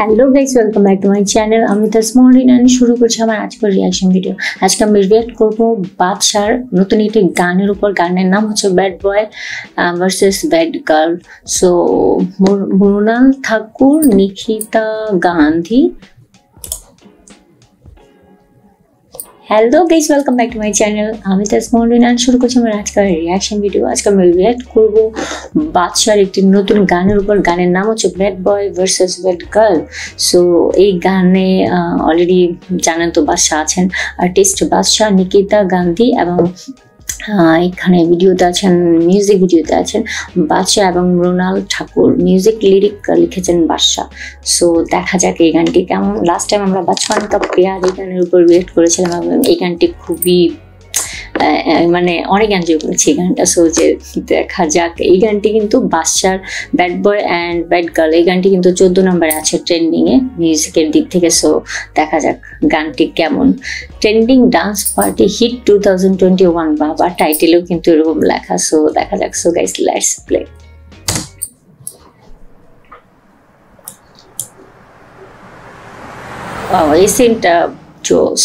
Hello guys welcome back to my channel. আমি Tajmun rhino শুরু করছি আমার আজকের রিঅ্যাকশন ভিডিও। আজকে আমি রিঅ্যাক্ট করব বাদশার নতুন একটি গানের উপর। গানের নাম হচ্ছে bad boy versus bad girl. So Mrinal Thakur, Nikhita Gandhi. Hello guys welcome back to my channel. আমি তাজমুন রিনো শুরু করছি আমার আজকের রিঅ্যাকশন ভিডিও। আজকে আমি রিঅ্যাক্ট করব বাদশার একটি নতুন গানের উপর। গানের নাম হচ্ছে bad boy versus bad girl. So এই গানে অলরেডি জানেন তো বাদশাহ আছেন, আর্টিস্ট বাদশাহ, নিকিতা গান্ধী এবং এখানে ভিডিওতে আছেন, মিউজিক ভিডিওতে আছেন বাদশাহ এবং মৃণাল ঠাকুর। মিউজিক লিরিক লিখেছেন বাদশাহ। সো দেখা যাক এই গানটি কেমন। লাস্ট টাইম আমরা বাদশাহ কা প্যার এই গানের উপর রিঅ্যাক্ট করেছিলাম এবং এই গানটি খুবই মানে অনেক এনজয় করেছি এই গানটা। সো যে দেখা যাক, এই গানটি কিন্তু বাদশার bad boy and bad girl এই গানটি কিন্তু 14 নম্বরে আছে ট্রেন্ডিংয়ে মিউজিকের দিক থেকে। সো দেখা যাক গানটি কেমন। ট্রেন্ডিং ডান্স পার্টি হিট 2021 বাবা, টাইটেলেও কিন্তু এরকম লেখা। সো দেখা যাক। So guys let's play. এই সিনটা জোস।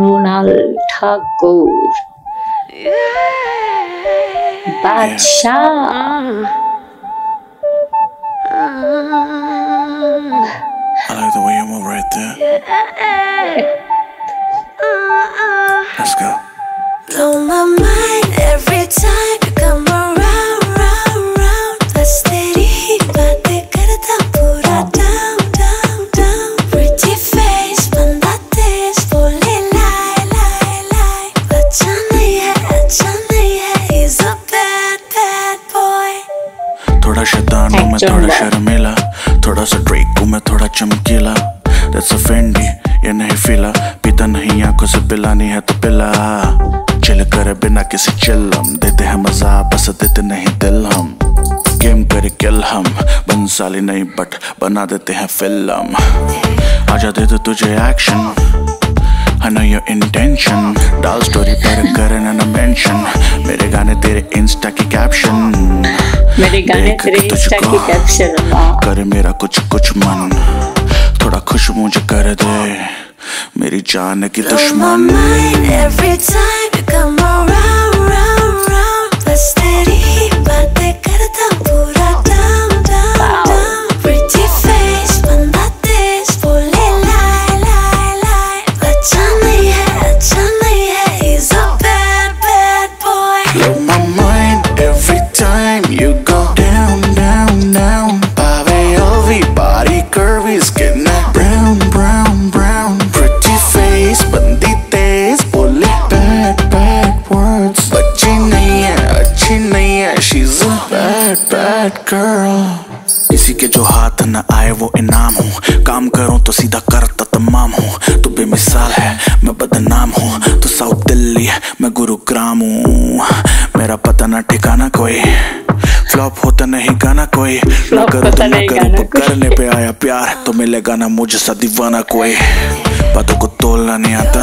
মৃণাল ঠাকুর, বাদশাহ, थोड़ा शर्मीला, थोड़ा सा ड्रेक हूँ मैं, थोड़ा चमकीला। That's a Fendi, ये नहीं फीला, पीता नहीं आंखों से, पिलानी है तो पिला। चिल करे बिना किसी चिल हम, देते हैं मजा बस देते नहीं दिल हम। गेम करे किल हम, बंसाली नहीं बट बना देते हैं फिल्म। आजा दे दो तुझे action, I know your intention। डाल स्टोरी पर करे ना मेंशन, मेरे गाने तेरे इंस्टा की कैप्शन। मेरे गाने तेरे इंस्टा की कैप्शन करे मेरा कुछ कुछ मन, थोड़ा खुश मुझे कर दे मेरी जान की दुश्मन। Bad girl, किसी के जो हाथ न आए वो इनाम हूँ। काम करूँ तो सीधा करता तमाम हूँ। तू बेमिसाल है, मैं बदनाम हूँ। तू साउथ दिल्ली है, मैं गुरुग्राम हूँ। मेरा पता ना ठिकाना कोई, फ्लॉप होता नहीं गाना कोई। ना करूँ तो ना करूँ, करने पे आया प्यार तो मिलेगा ना मुझे सा दीवाना कोई। बातों को तोलना नहीं आता,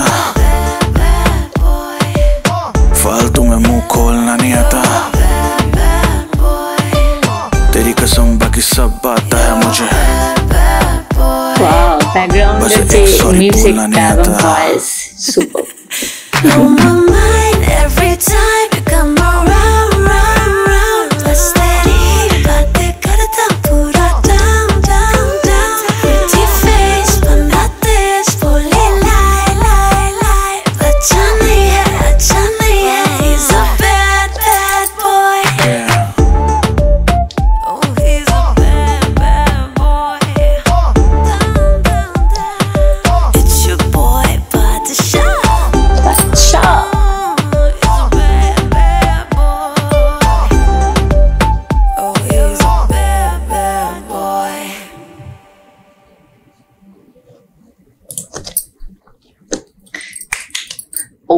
फालतू में मुँह खोलना नहीं आता। तेरी कसम बाकी सब बात है मुझे, बस एक सॉरी बोलना नहीं आता।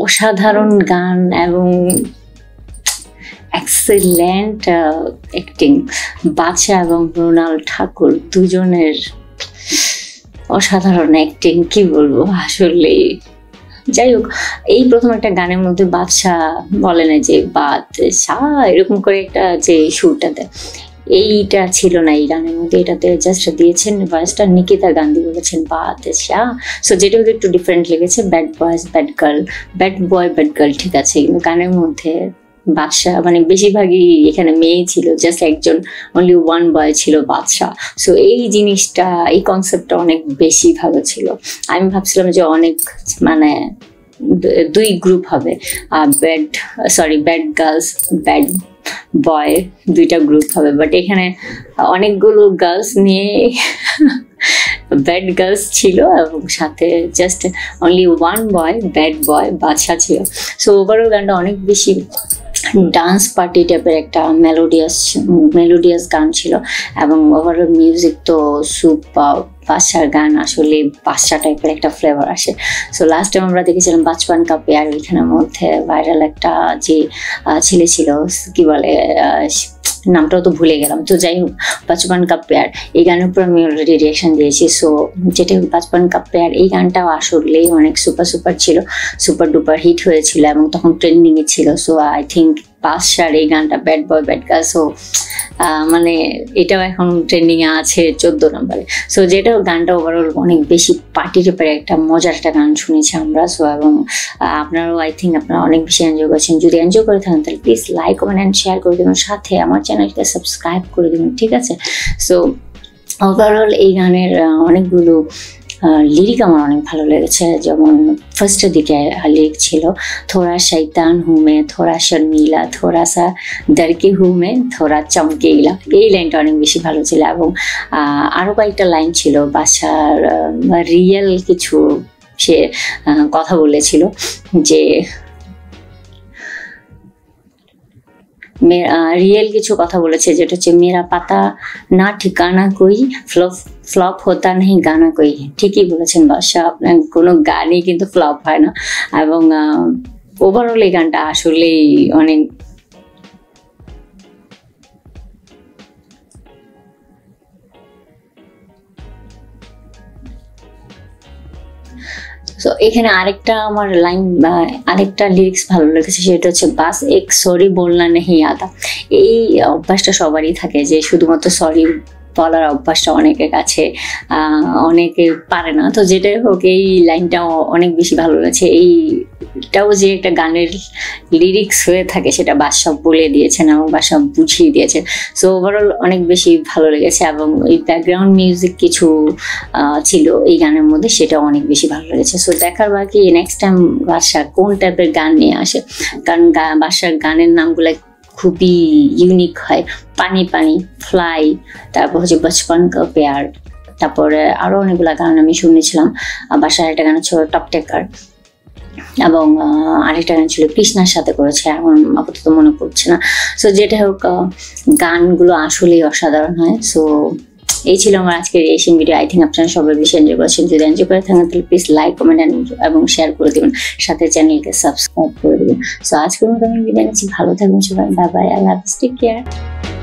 অসাধারণ গান এবং এক্সেলেন্ট অ্যাক্টিং। বাদশাহ এবং মৃণাল ঠাকুর দুজনের অসাধারণ অ্যাক্টিং, কি বলবো আসলে। যাই হোক, এই প্রথম একটা গানের মধ্যে বাদশাহ বলে না যে বাদশাহ, এরকম করে একটা যে সুরটা দেয় এইটা ছিল না এই গানের মধ্যে, এটাতে জাস্ট দিয়েছেন ভয়েসটা নিকিতা গান্ধী, বলেছেন বাদশাহ। সো যেটা ওদের একটু ডিফারেন্ট লেগেছে, bad boys bad girl, bad boy bad girl ঠিক আছে, কিন্তু গানের মধ্যে বাদশাহ, মানে বেশিরভাগই এখানে মেয়ে ছিল, জাস্ট একজন অনলি ওয়ান বয় ছিল বাদশাহ। সো এই জিনিসটা, এই কনসেপ্টটা অনেক বেশি ভালো ছিল। আমি ভাবছিলাম যে অনেক মানে দুই গ্রুপ হবে, ব্যাড গার্লস ব্যাড বয় দুইটা গ্রুপ হবে, বাট এখানে অনেকগুলো গার্লস নিয়ে ব্যাড গার্লস ছিল এবং সাথে just only one boy bad boy Badshah ছিল। সো ওভারঅল গানটা অনেক বেশি ডান্স পার্টি টাইপের একটা মেলোডিয়াস গান ছিল এবং ওভারঅল মিউজিক তো সুপার। বাদশার গান আসলে বাদশা টাইপের একটা ফ্লেভার আসে। সো লাস্ট টাইম আমরা দেখেছিলাম বাচপান কাপে, আর ওইখানের মধ্যে ভাইরাল একটা যে ছেলে ছিল, কি বলে নামটাও তো ভুলে গেলাম, তো যাই হোক বাচপান কাপ পেয়ার, এই গানের উপর আমি অলরেডি রিয়াকশন দিয়েছি। সো যেটা হোক বাচপান কাপ পেয়ার এই গানটাও আসলেই অনেক সুপার সুপার ছিল, সুপার ডুপার হিট হয়েছিল এবং তখন ট্রেন্ডিংয়ে ছিল। সো আই থিঙ্ক বাদশার এই গানটা bad boy bad girl, so মানে এটাও এখন ট্রেন্ডিংয়ে আছে 14 নম্বরে। সো যেটা গানটা ওভারঅল অনেক বেশি পার্টি টাইপের একটা মজার একটা গান শুনেছি আমরা। সো এবং আপনারাও আই থিঙ্ক আপনারা অনেক বেশি এনজয় করেছেন। যদি এনজয় করে থাকেন তাহলে please like comment and share করে দেবেন, সাথে আমার চ্যানেলটা সাবস্ক্রাইব করে দেবেন, ঠিক আছে। সো ওভারঅল এই গানের অনেকগুলো লিরিক আমার অনেক ভালো লেগেছে, যেমন ফার্স্টের দিকে লিরিক ছিল থোড়া শৈতান হুমে থোড়া শর্মিলা থোড়া সা ডরকে হুমে থোড়া চমকে গিলা, এই লাইনটা অনেক বেশি ভালো ছিল। এবং আরও কয়েকটা লাইন ছিল বাদশার রিয়েল কিছু সে কথা বলেছিল, যে রিয়েল কিছু কথা বলেছে, যেটা হচ্ছে মেরা পাতা না ঠিকানা কই ফ্লপ হতা নেই গানা কই। ঠিকই বলেছেন বাদশাহ, আপনার কোনো গানই কিন্তু ফ্লপ হয় না। এবং ওভারঅল এই গানটা আসলেই অনেক তো। এখানে আরেকটা আমার লাইন বা আরেকটা লিরিক্স ভালো লেগেছে, সেটা হচ্ছে বাস এক সরি বলনা নেই আদা। এই অভ্যাসটা সবারই থাকে যে শুধুমাত্র সরি বলার অভ্যাসটা অনেকের কাছে, অনেকে পারে না। তো যেটাই হোক এই লাইনটাও অনেক বেশি ভালো লেগেছে। এইটাও যে একটা গানের লিরিক্স হয়ে থাকে সেটা বাদশাহ বলে দিয়েছেন এবং বাদশাহ বুঝিয়ে দিয়েছেন। সো ওভারঅল অনেক বেশি ভালো লেগেছে। এবং এই ব্যাকগ্রাউন্ড মিউজিক কিছু ছিল এই গানের মধ্যে, সেটা অনেক বেশি ভালো লেগেছে। সো দেখার বাকি নেক্সট টাইম বাদশাহ কোন টাইপের গান নিয়ে আসে, কারণ বাদশার গানের নামগুলো খুবই ইউনিক হয়। পানি পানি, ফ্লাই, তারপর হচ্ছে বচপন কা প্যার, তারপরে আরও অনেকগুলো গান আমি শুনেছিলাম। বাদশার একটা গান ছিল টপ টেকার এবং আরেকটা গান ছিল কৃষ্ণার সাথে করেছে, এখন আপাতত মনে পড়ছে না। সো যেটা হোক গানগুলো আসলেই অসাধারণ হয়। সো এই ছিল আমার আজকের রিয়েকশন ভিডিও। আই থিঙ্ক আপনারা সবাই বেশি এনজয় করছেন। যদি এনজয় করে থাকেন তাহলে প্লিজ লাইক কমেন্ট এবং শেয়ার করে দেবেন, সাথে চ্যানেলকে সাবস্ক্রাইব করে দেবেন। সো আজকের মতো আমি বিদায় নিচ্ছি, ভালো থাকবেন সবাই, বাই বাই, আল্লাহ হাফেজ, টেক কেয়ার।